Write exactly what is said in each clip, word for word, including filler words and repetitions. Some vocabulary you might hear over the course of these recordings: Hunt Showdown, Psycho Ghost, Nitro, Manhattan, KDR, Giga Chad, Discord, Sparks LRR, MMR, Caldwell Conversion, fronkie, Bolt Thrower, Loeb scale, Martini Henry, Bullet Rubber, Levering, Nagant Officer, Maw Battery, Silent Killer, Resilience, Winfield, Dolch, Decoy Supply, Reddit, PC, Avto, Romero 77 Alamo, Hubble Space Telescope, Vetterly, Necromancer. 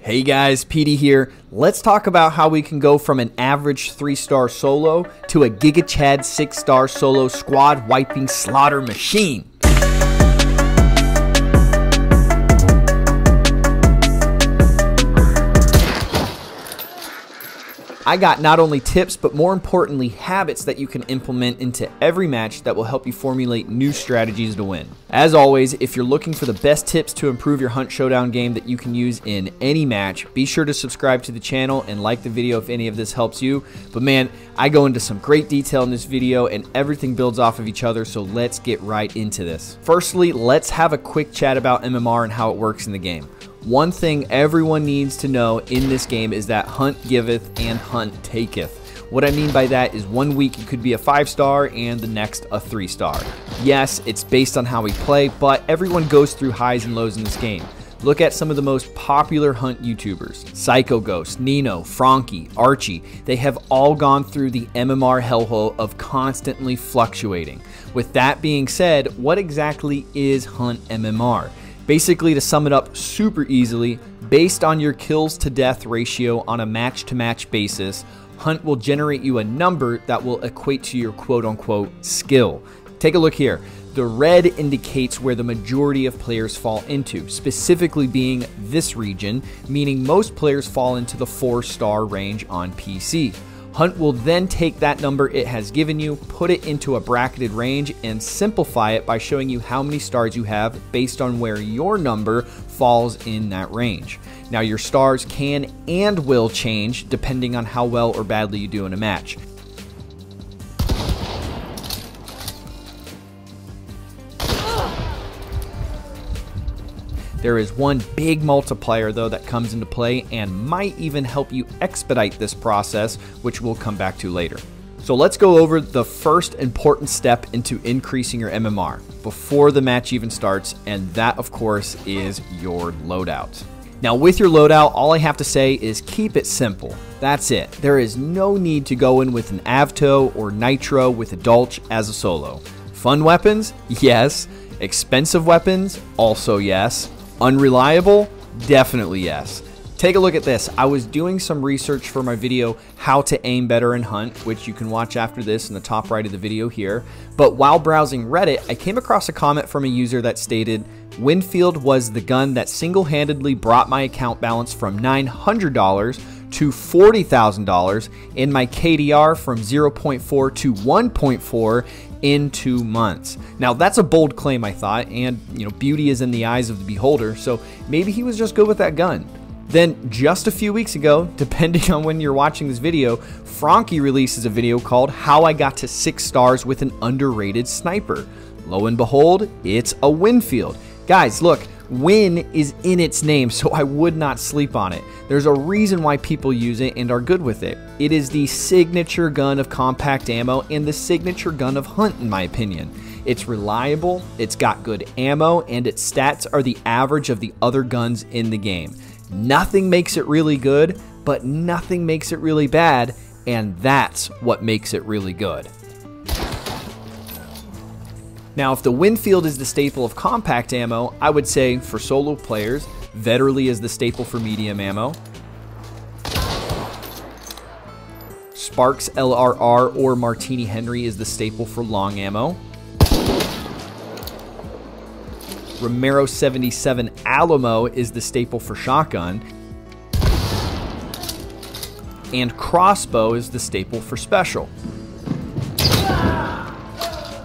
Hey guys, P D here. Let's talk about how we can go from an average three star solo to a Giga Chad six star solo squad wiping slaughter machine. I got not only tips, but more importantly, habits that you can implement into every match that will help you formulate new strategies to win. As always, if you're looking for the best tips to improve your Hunt Showdown game that you can use in any match, be sure to subscribe to the channel and like the video if any of this helps you. But man, I go into some great detail in this video and everything builds off of each other, so let's get right into this. Firstly, let's have a quick chat about M M R and how it works in the game. One thing everyone needs to know in this game is that Hunt giveth and Hunt taketh. What I mean by that is one week it could be a five star and the next a three star. Yes, it's based on how we play, but everyone goes through highs and lows in this game. Look at some of the most popular Hunt YouTubers. Psycho Ghost, Nino, Frankie, Archie, they have all gone through the M M R hellhole of constantly fluctuating. With that being said, what exactly is Hunt M M R? Basically, to sum it up super easily, based on your kills to death ratio on a match to match basis, Hunt will generate you a number that will equate to your quote unquote skill. Take a look here. The red indicates where the majority of players fall into, specifically being this region, meaning most players fall into the four star range on P C. Hunt will then take that number it has given you, put it into a bracketed range, and simplify it by showing you how many stars you have based on where your number falls in that range. Now, your stars can and will change depending on how well or badly you do in a match. There is one big multiplier though that comes into play and might even help you expedite this process, which we'll come back to later. So let's go over the first important step into increasing your M M R before the match even starts, and that of course is your loadout. Now with your loadout, all I have to say is keep it simple. That's it. There is no need to go in with an Avto or Nitro with a Dolch as a solo. Fun weapons? Yes. Expensive weapons? Also yes. Unreliable? Definitely yes. Take a look at this. I was doing some research for my video, How to Aim Better in Hunt, which you can watch after this in the top right of the video here. But while browsing Reddit, I came across a comment from a user that stated, Winfield was the gun that single-handedly brought my account balance from nine hundred dollars to forty thousand dollars and my K D R from zero point four to one point four in two months. Now that's a bold claim, I thought, and you know, beauty is in the eyes of the beholder, so maybe he was just good with that gun. Then just a few weeks ago, depending on when you're watching this video, Frankie releases a video called How I Got to Six Stars with an Underrated Sniper. Lo and behold, it's a Winfield. Guys, look, win is in its name, so I would not sleep on it. There's a reason why people use it and are good with it. It is the signature gun of compact ammo and the signature gun of Hunt, in my opinion. It's reliable, it's got good ammo, and its stats are the average of the other guns in the game. Nothing makes it really good, but nothing makes it really bad, and that's what makes it really good. Now, if the Winfield is the staple of compact ammo, I would say for solo players, Vetterly is the staple for medium ammo. Sparks L R R or Martini Henry is the staple for long ammo. Romero seventy-seven Alamo is the staple for shotgun. And crossbow is the staple for special.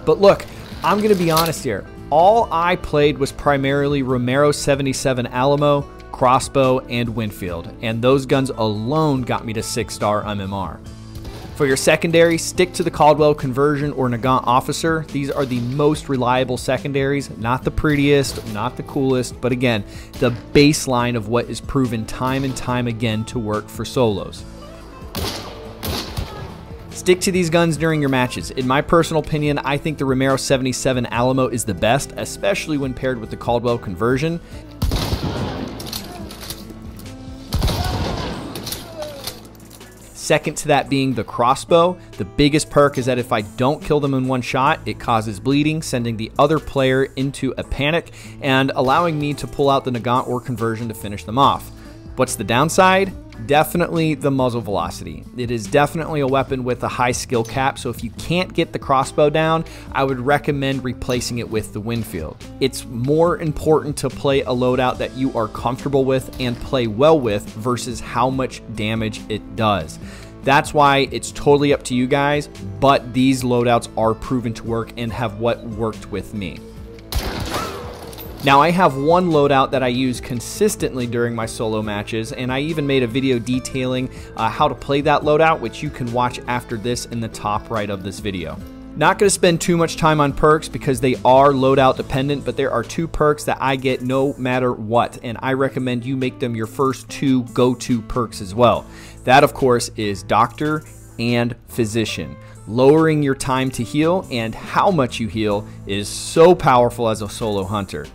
But look, I'm gonna be honest here. All I played was primarily Romero seventy-seven Alamo, crossbow, and Winfield, and those guns alone got me to six star M M R. For your secondary, stick to the Caldwell Conversion or Nagant Officer. These are the most reliable secondaries, not the prettiest, not the coolest, but again, the baseline of what is proven time and time again to work for solos. Stick to these guns during your matches. In my personal opinion, I think the Romero seventy-seven Alamo is the best, especially when paired with the Caldwell Conversion. Second to that being the crossbow. The biggest perk is that if I don't kill them in one shot, it causes bleeding, sending the other player into a panic and allowing me to pull out the Nagant or Conversion to finish them off. What's the downside? Definitely the muzzle velocity. It is definitely a weapon with a high skill cap, so if you can't get the crossbow down, I would recommend replacing it with the Winfield. It's more important to play a loadout that you are comfortable with and play well with versus how much damage it does. That's why it's totally up to you guys, but these loadouts are proven to work and have what worked with me. Now, I have one loadout that I use consistently during my solo matches, and I even made a video detailing uh, how to play that loadout, which you can watch after this in the top right of this video. Not going to spend too much time on perks because they are loadout dependent, but there are two perks that I get no matter what, and I recommend you make them your first two go-to perks as well. That, of course, is Doctor and Physician. Lowering your time to heal and how much you heal is so powerful as a solo hunter.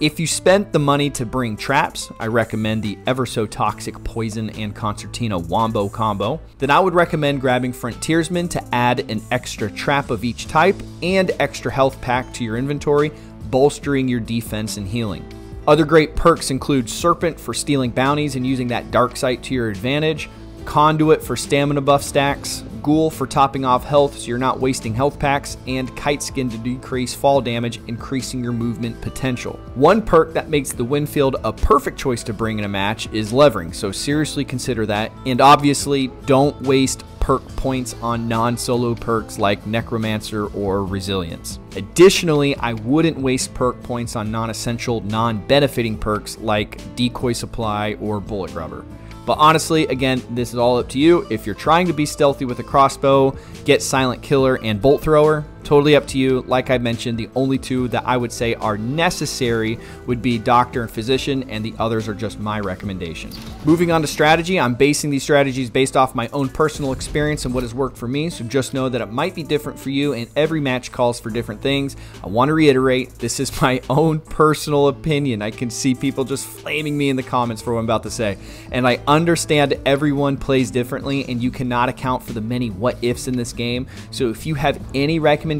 If you spent the money to bring traps, I recommend the ever so toxic Poison and Concertina Wombo combo. Then I would recommend grabbing Frontiersman to add an extra trap of each type and extra health pack to your inventory, bolstering your defense and healing. Other great perks include Serpent for stealing bounties and using that dark sight to your advantage, Conduit for stamina buff stacks, Ghoul for topping off health so you're not wasting health packs, and Kite Skin to decrease fall damage, increasing your movement potential. One perk that makes the Winfield a perfect choice to bring in a match is Levering, so seriously consider that, and obviously don't waste perk points on non-solo perks like Necromancer or Resilience. Additionally, I wouldn't waste perk points on non-essential, non-benefiting perks like Decoy Supply or Bullet Rubber. But honestly, again, this is all up to you. If you're trying to be stealthy with a crossbow, get Silent Killer and Bolt Thrower. Totally up to you. Like I mentioned, the only two that I would say are necessary would be Doctor and Physician, and the others are just my recommendation. Moving on to strategy, I'm basing these strategies based off my own personal experience and what has worked for me, so just know that it might be different for you, and every match calls for different things. I want to reiterate, this is my own personal opinion. I can see people just flaming me in the comments for what I'm about to say, and I understand everyone plays differently, and you cannot account for the many what-ifs in this game, so if you have any recommendations,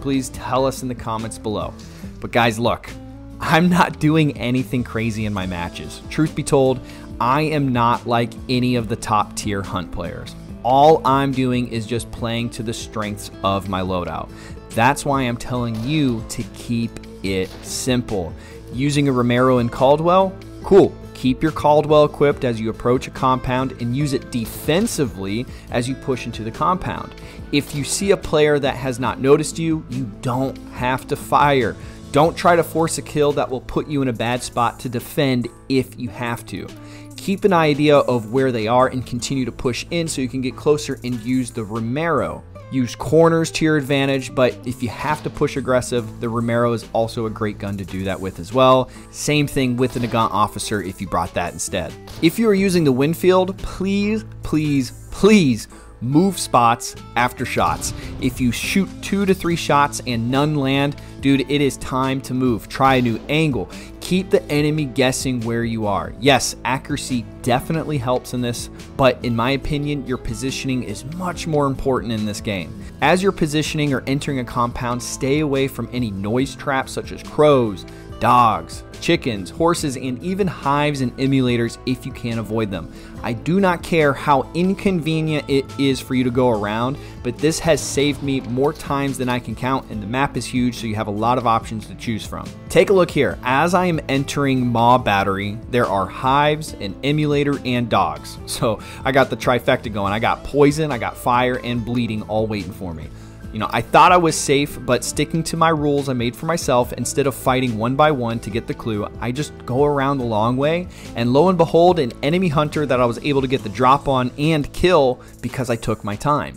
please tell us in the comments below. But guys, look, I'm not doing anything crazy in my matches. Truth be told, I am not like any of the top tier Hunt players. All I'm doing is just playing to the strengths of my loadout. That's why I'm telling you to keep it simple. Using a Romero and Caldwell, cool. Keep your Caldwell equipped as you approach a compound and use it defensively as you push into the compound. If you see a player that has not noticed you, you don't have to fire. Don't try to force a kill that will put you in a bad spot to defend if you have to. Keep an idea of where they are and continue to push in so you can get closer and use the Romero. Use corners to your advantage, but if you have to push aggressive, the Romero is also a great gun to do that with as well. Same thing with the Nagant Officer if you brought that instead. If you are using the Winfield, please, please, please move spots after shots. If you shoot two to three shots and none land, dude, it is time to move. Try a new angle. Keep the enemy guessing where you are. Yes, accuracy definitely helps in this, but in my opinion, your positioning is much more important in this game. As you're positioning or entering a compound, stay away from any noise traps such as crows, dogs, chickens, horses, and even hives and emulators if you can avoid them. I do not care how inconvenient it is for you to go around, but this has saved me more times than I can count, and the map is huge, so you have a lot of options to choose from. Take a look here. As I am entering Maw Battery, there are hives, an emulator, and dogs. So I got the trifecta going. I got poison, I got fire, and bleeding all waiting for me. You know, I thought I was safe, but sticking to my rules I made for myself, instead of fighting one by one to get the clue, I just go around the long way, and lo and behold, an enemy hunter that I was able to get the drop on and kill because I took my time.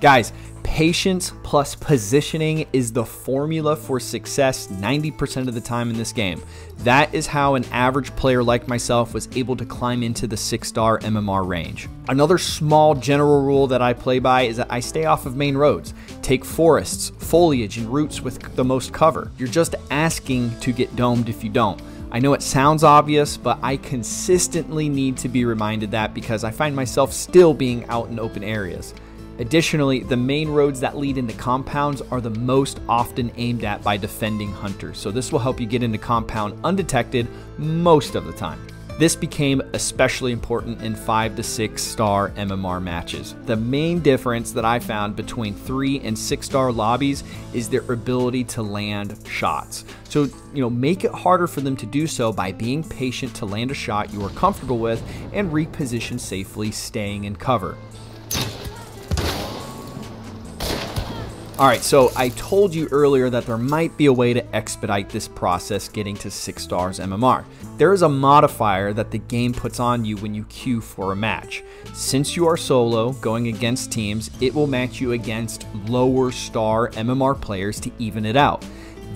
Guys, patience plus positioning is the formula for success ninety percent of the time in this game. That is how an average player like myself was able to climb into the six star M M R range. Another small general rule that I play by is that I stay off of main roads. Take forests, foliage, and roots with the most cover. You're just asking to get domed if you don't. I know it sounds obvious, but I consistently need to be reminded that because I find myself still being out in open areas. Additionally, the main roads that lead into compounds are the most often aimed at by defending hunters, so this will help you get into compound undetected most of the time. This became especially important in five to six star M M R matches. The main difference that I found between three and six star lobbies is their ability to land shots. So, you know, make it harder for them to do so by being patient to land a shot you are comfortable with and reposition safely, staying in cover. All right, so I told you earlier that there might be a way to expedite this process getting to six stars M M R. There is a modifier that the game puts on you when you queue for a match. Since you are solo, going against teams, it will match you against lower star M M R players to even it out.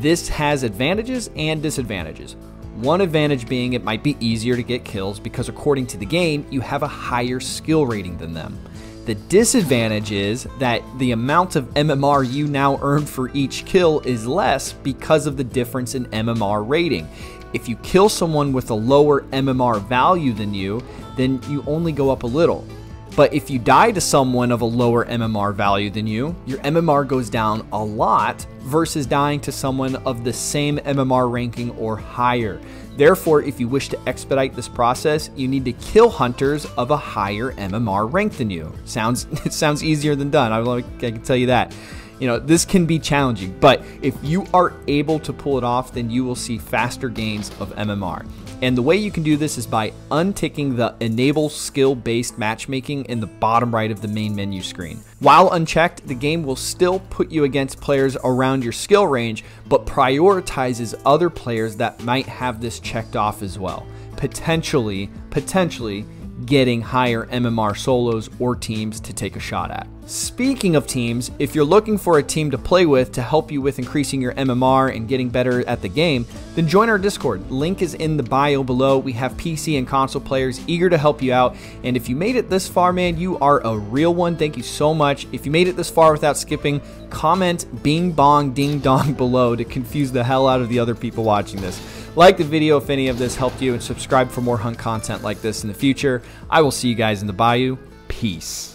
This has advantages and disadvantages. One advantage being it might be easier to get kills because according to the game, you have a higher skill rating than them. The disadvantage is that the amount of M M R you now earn for each kill is less because of the difference in M M R rating. If you kill someone with a lower M M R value than you, then you only go up a little. But if you die to someone of a lower M M R value than you, your M M R goes down a lot versus dying to someone of the same M M R ranking or higher. Therefore, if you wish to expedite this process, you need to kill hunters of a higher M M R rank than you. Sounds it sounds easier than done. I, like, I can tell you that. You know, this can be challenging, but if you are able to pull it off, then you will see faster gains of M M R. And the way you can do this is by unticking the Enable Skill-Based Matchmaking in the bottom right of the main menu screen. While unchecked, the game will still put you against players around your skill range, but prioritizes other players that might have this checked off as well, potentially, potentially getting higher M M R solos or teams to take a shot at. Speaking of teams, if you're looking for a team to play with to help you with increasing your M M R and getting better at the game, then join our Discord. Link is in the bio below. We have P C and console players eager to help you out. And if you made it this far, man, you are a real one. Thank you so much. If you made it this far without skipping, comment bing bong ding dong below to confuse the hell out of the other people watching this. Like the video if any of this helped you and subscribe for more Hunt content like this in the future. I will see you guys in the bayou. Peace.